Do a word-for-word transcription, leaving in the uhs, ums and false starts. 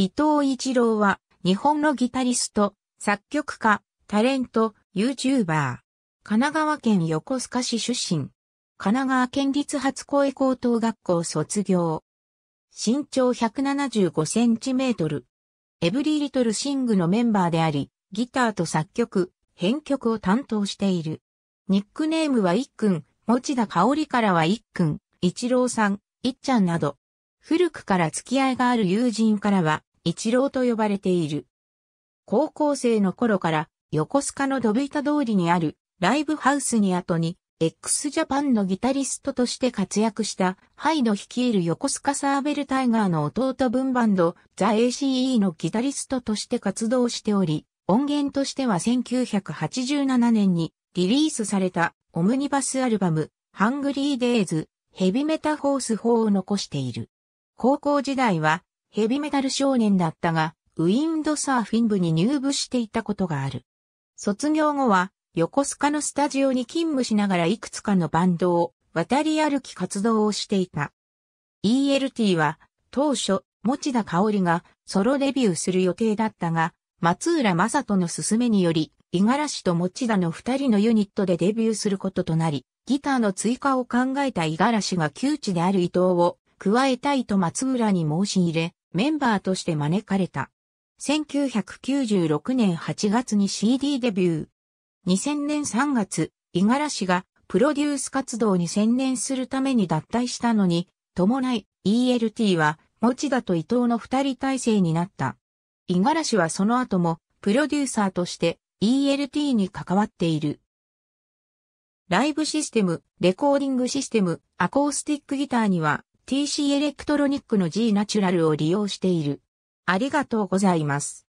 伊藤一郎は日本のギタリスト、作曲家、タレント、YouTuber。神奈川県横須賀市出身。神奈川県立初恋高等学校卒業。身長ひゃくななじゅうごセンチメートル。Every Little Thingのメンバーであり、ギターと作曲、編曲を担当している。ニックネームは一君、持田香織からは一君、一郎さん、いっちゃんなど。古くから付き合いがある友人からは、一郎と呼ばれている。高校生の頃から、横須賀のドビータ通りにあるライブハウスに後に X ジャパンのギタリストとして活躍したハイド率いる横須賀サーベルタイガーの弟分バンド ザ・エース のギタリストとして活動しており、音源としてはせんきゅうひゃくはちじゅうななねんにリリースされたオムニバスアルバム Hungry Days ヘビメタフォースフォーを残している。高校時代はヘビメタル少年だったが、ウィンドサーフィン部に入部していたことがある。卒業後は横須賀のスタジオに勤務しながらいくつかのバンドを渡り歩き活動をしていた。イーエルティー は当初持田香織がソロデビューする予定だったが、松浦正人の勧めにより、五十嵐と持田の二人のユニットでデビューすることとなり、ギターの追加を考えた五十嵐が旧知である伊藤を加えたいと松浦に申し入れ、メンバーとして招かれた。せんきゅうひゃくきゅうじゅうろくねんはちがつに シーディー デビュー。にせんねんさんがつ、五十嵐がプロデュース活動に専念するために脱退したのに、伴い イーエルティー は持田と伊藤の二人体制になった。五十嵐はその後もプロデューサーとして イーエルティー に関わっている。ライブシステム、レコーディングシステム、アコースティックギターには ティーシー エレクトロニックの G ナチュラルを利用している。ありがとうございます。